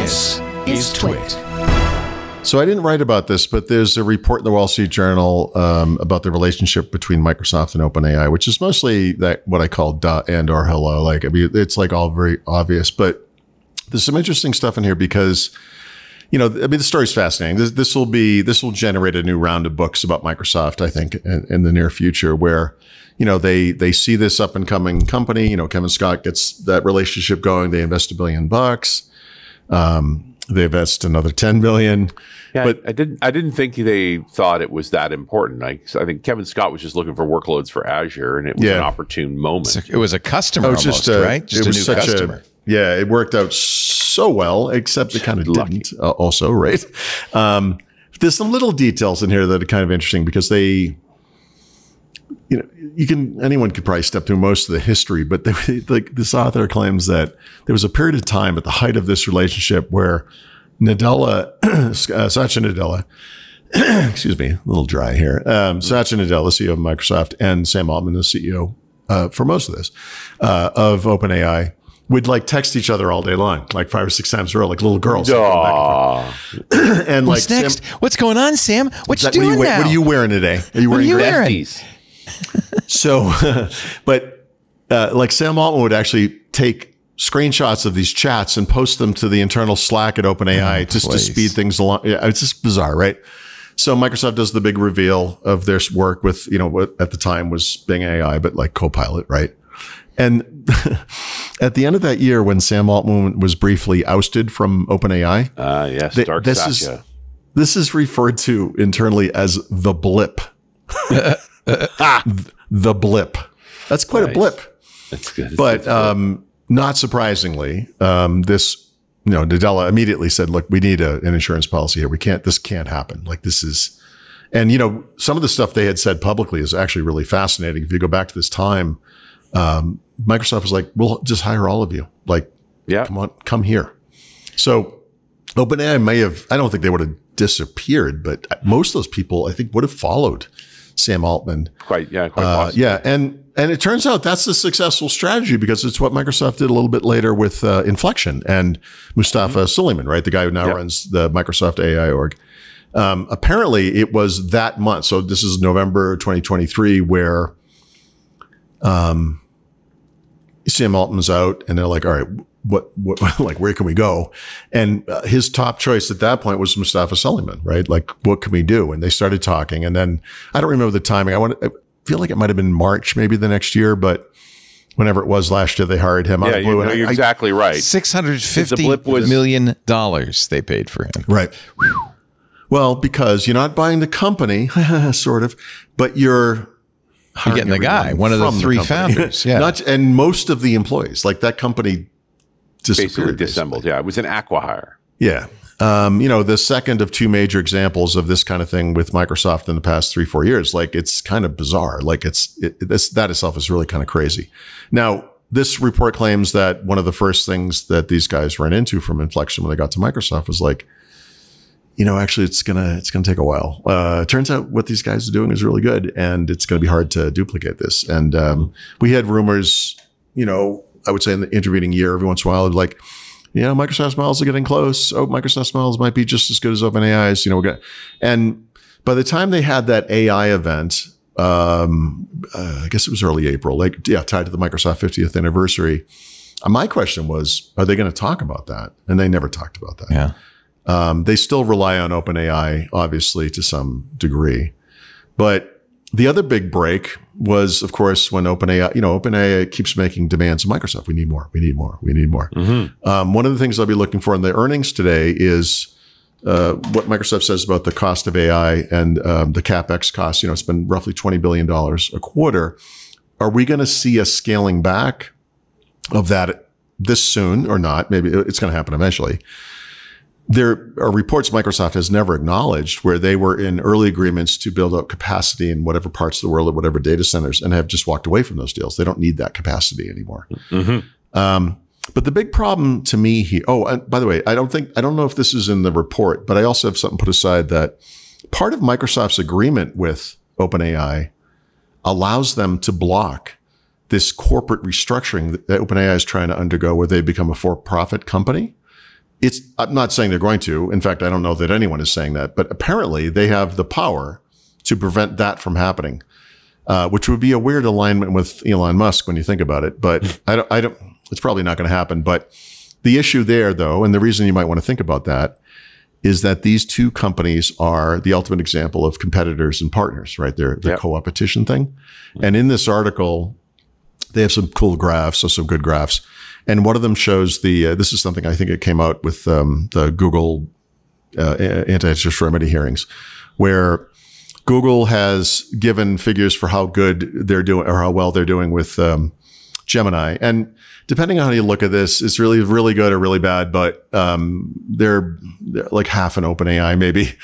This is Twit. So I didn't write about this, but there's a report in the Wall Street Journal about the relationship between Microsoft and OpenAI, which is mostly that what I call duh and or hello. Like, I mean, it's like all very obvious, but there's some interesting stuff in here because, you know, I mean, the story's fascinating. This will generate a new round of books about Microsoft, I think, in the near future, where, you know, they see this up and coming company. You know, Kevin Scott gets that relationship going. They invest $1 billion. They invest another $10 billion. Yeah, but I didn't think they thought it was that important. I think Kevin Scott was just looking for workloads for Azure, and it was an opportune moment. It was a customer, almost, right? Just a new customer. Yeah, it worked out so well, except it kind of didn't also, right? There's some little details in here that are kind of interesting because they, you know, anyone could probably step through most of the history, but they, like, this author claims that there was a period of time at the height of this relationship where Satya Nadella, excuse me, a little dry here, Satya Nadella, CEO of Microsoft, and Sam Altman, the CEO for most of this, of OpenAI, we'd like text each other all day long, like 5 or 6 times a row, like little girls. And what's like, next? Sam, what's going on, Sam? What you doing now? What are you wearing today? Are you wearing grafties? So, but like Sam Altman would actually take screenshots of these chats and post them to the internal Slack at OpenAI just to speed things along. Yeah, it's just bizarre, right? So Microsoft does the big reveal of their work with, you know, what at the time was Bing AI, but like Copilot, right? And at the end of that year, when Sam Altman was briefly ousted from OpenAI, yes, this is referred to internally as the blip. The blip. That's quite a blip. That's good. But not surprisingly, this, you know, Nadella immediately said, "Look, we need an insurance policy here. We can't. This can't happen. Like this is." And you know, some of the stuff they had said publicly is actually really fascinating. If you go back to this time. Microsoft was like, we'll just hire all of you. Like, yeah, come here. So OpenAI may have, I don't think they would have disappeared, but most of those people, I think, would have followed Sam Altman. Quite possibly. Yeah. And it turns out that's a successful strategy because it's what Microsoft did a little bit later with Inflection and Mustafa Suleiman, right? The guy who now runs the Microsoft AI org. Apparently it was that month. So this is November 2023 where Sam Altman's out and they're like, all right, what, like, where can we go? And his top choice at that point was Mustafa Suleiman, right? Like, what can we do? And they started talking. And then I don't remember the timing. I feel like it might've been March, maybe the next year, but whenever it was last year, they hired him. Yeah, you know, you're exactly right. $650 million they paid for him. Right. Whew. Well, because you're not buying the company, sort of, but you're getting the guy, one of the three founders, yeah, and most of the employees. Like that company basically disassembled. Yeah, it was an acqui-hire. Yeah, you know, the second of two major examples of this kind of thing with Microsoft in the past 3-4 years. Like it's kind of bizarre. Like that itself is really kind of crazy. Now, this report claims that one of the first things that these guys ran into from Inflection when they got to Microsoft was like, you know, actually, it's gonna take a while. Turns out what these guys are doing is really good, and it's gonna be hard to duplicate this. And we had rumors, you know, I would say in the intervening year, every once in a while, like, you know, Microsoft's models are getting close. Oh, Microsoft's models might be just as good as OpenAI's. You know, and by the time they had that AI event, I guess it was early April, like tied to the Microsoft 50th anniversary. My question was, are they going to talk about that? And they never talked about that. Yeah. They still rely on OpenAI, obviously, to some degree. But the other big break was, of course, when OpenAI, you know, OpenAI keeps making demands of Microsoft. We need more. We need more. We need more. One of the things I'll be looking for in the earnings today is what Microsoft says about the cost of AI and the CapEx costs. You know, it's been roughly $20 billion a quarter. Are we going to see a scaling back of that this soon or not? Maybe it's going to happen eventually. There are reports Microsoft has never acknowledged where they were in early agreements to build up capacity in whatever parts of the world or whatever data centers and have just walked away from those deals. They don't need that capacity anymore. But the big problem to me here, by the way, I don't know if this is in the report, but I also have something put aside that part of Microsoft's agreement with OpenAI allows them to block this corporate restructuring that OpenAI is trying to undergo where they become a for-profit company. It's, I'm not saying they're going to. In fact, I don't know that anyone is saying that. But apparently, they have the power to prevent that from happening, which would be a weird alignment with Elon Musk when you think about it. But I don't. It's probably not going to happen. But the issue there, though, and the reason you might want to think about that, is that these two companies are the ultimate example of competitors and partners, right? They're the co-opetition thing. And in this article, they have some cool graphs, or some good graphs. And one of them shows the, this is something I think it came out with the Google antitrust remedy hearings, where Google has given figures for how good they're doing or how well they're doing with Gemini. And depending on how you look at this, it's really, really good or really bad, but they're like half an OpenAI maybe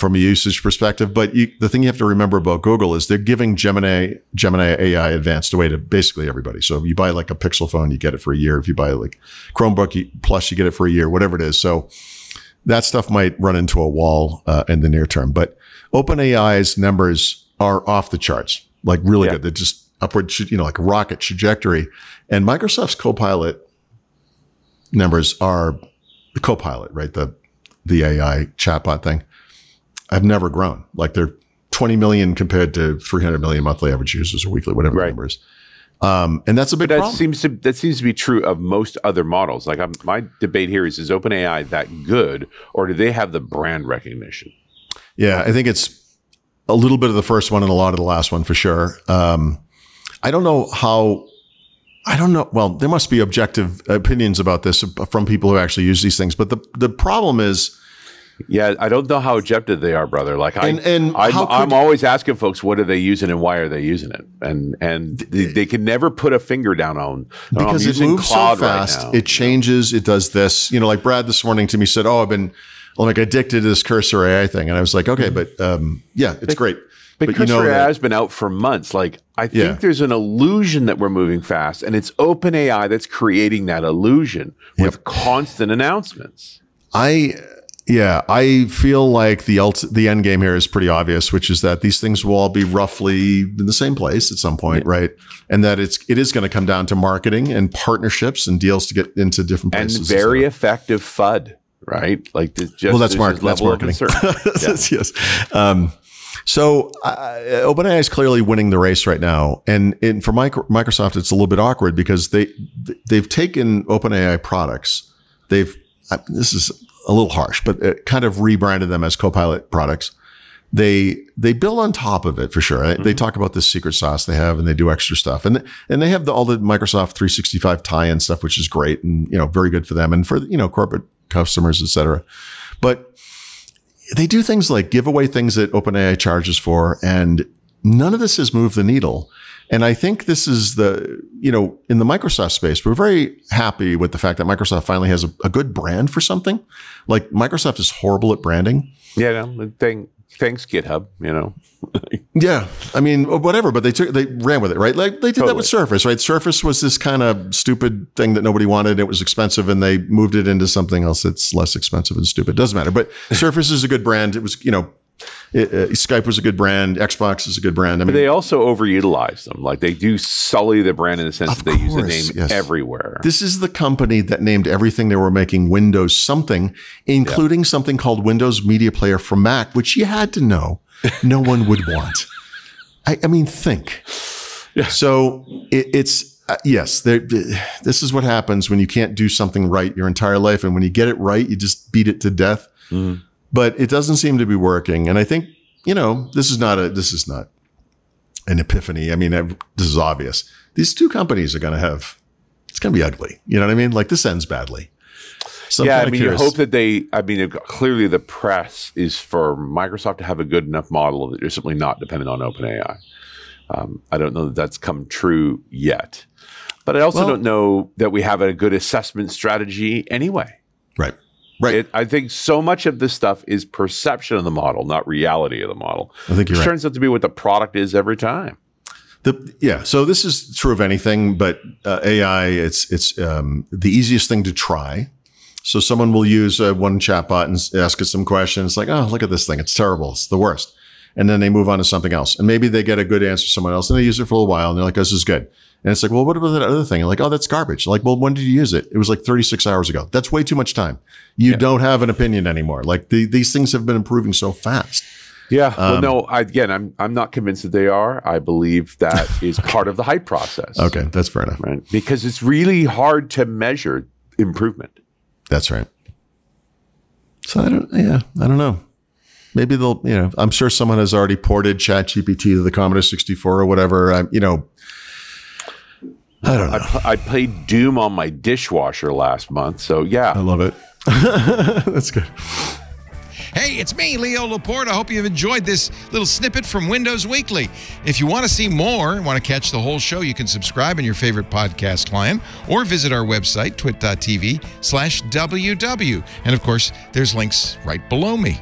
from a usage perspective. But the thing you have to remember about Google is they're giving Gemini AI Advanced away to basically everybody. So if you buy like a Pixel phone, you get it for a year. If you buy like Chromebook Plus, you get it for a year, whatever it is. So that stuff might run into a wall in the near term. But OpenAI's numbers are off the charts, like really good. They're just upward, you know, like a rocket trajectory. And Microsoft's Copilot numbers are the Copilot, right? The AI chatbot thing. I've never grown. Like they're 20 million compared to 300 million monthly average users or weekly, whatever the number is. And that's a big problem. That seems to be true of most other models. Like my debate here is OpenAI that good, or do they have the brand recognition? Yeah, I think it's a little bit of the first one and a lot of the last one for sure. I don't know how, I don't know. Well, there must be objective opinions about this from people who actually use these things. But the problem is, yeah, I don't know how objective they are, brother. Like I'm always asking folks, what are they using and why are they using it? And they can never put a finger down on because it moves so fast. Right, it changes. It does this. You know, like Brad this morning to me said, "Oh, I've been like addicted to this Cursor AI thing," and I was like, "Okay, but yeah, it's great." But Cursor AI has been out for months. Like I think there's an illusion that we're moving fast, and it's OpenAI that's creating that illusion with constant announcements. I feel like the end game here is pretty obvious, which is that these things will all be roughly in the same place at some point, right? And that it is going to come down to marketing and partnerships and deals to get into different places. And very effective FUD, right? Like that's marketing. Yes. So OpenAI is clearly winning the race right now, and for Microsoft, it's a little bit awkward because they've taken OpenAI products, this is a little harsh, but it kind of rebranded them as Copilot products. They build on top of it for sure. Mm-hmm. They talk about this secret sauce they have, and they do extra stuff, and they have all the Microsoft 365 tie-in stuff, which is great and very good for them and for corporate customers, etc. But they do things like give away things that OpenAI charges for, and none of this has moved the needle. And I think this is in the Microsoft space, we're very happy with the fact that Microsoft finally has a good brand for something. Like Microsoft is horrible at branding. Yeah, no, thanks GitHub, Yeah, I mean, whatever, but they ran with it, right? Like they did that with Surface, right? Surface was this kind of stupid thing that nobody wanted. It was expensive, and they moved it into something else that's less expensive and stupid. Doesn't matter. But Surface is a good brand. It was, Skype was a good brand. Xbox is a good brand. I mean, but they also overutilize them. Like they do sully the brand in the sense that they use the name everywhere. This is the company that named everything they were making Windows something, including something called Windows Media Player for Mac, which you had to know no one would want. I mean, think. Yeah. So this is what happens when you can't do something right your entire life. And when you get it right, you just beat it to death. Mm. But it doesn't seem to be working. And I think, this is not an epiphany. I mean, this is obvious. These two companies are going to have, it's going to be ugly. You know what I mean? Like this ends badly. So yeah, I mean, you hope that clearly the press is for Microsoft to have a good enough model that you're simply not dependent on OpenAI. I don't know that that's come true yet. But I also don't know that we have a good assessment strategy anyway. Right. Right. I think so much of this stuff is perception of the model, not reality of the model. I think you're right. It turns out to be what the product is every time. So this is true of anything, but AI, it's the easiest thing to try. So someone will use one chatbot and ask it some questions like, oh, look at this thing. It's terrible. It's the worst. and then they move on to something else. And maybe they get a good answer from someone else and they use it for a little while and they're like, this is good. And it's like, well, what about that other thing? And like, oh, that's garbage. Like, well, when did you use it? It was like 36 hours ago. That's way too much time. You don't have an opinion anymore. Like these things have been improving so fast. Yeah. Well, no, I'm not convinced that they are. I believe that is part of the hype process. Okay. That's fair enough. Right? Because it's really hard to measure improvement. That's right. So I don't know. Maybe they'll, you know, I'm sure someone has already ported ChatGPT to the Commodore 64 or whatever. I don't know. I played Doom on my dishwasher last month. So yeah. I love it. That's good. Hey, it's me, Leo Laporte. I hope you've enjoyed this little snippet from Windows Weekly. If you want to see more and want to catch the whole show, you can subscribe in your favorite podcast client or visit our website, twit.tv/WW. And of course, there's links right below me.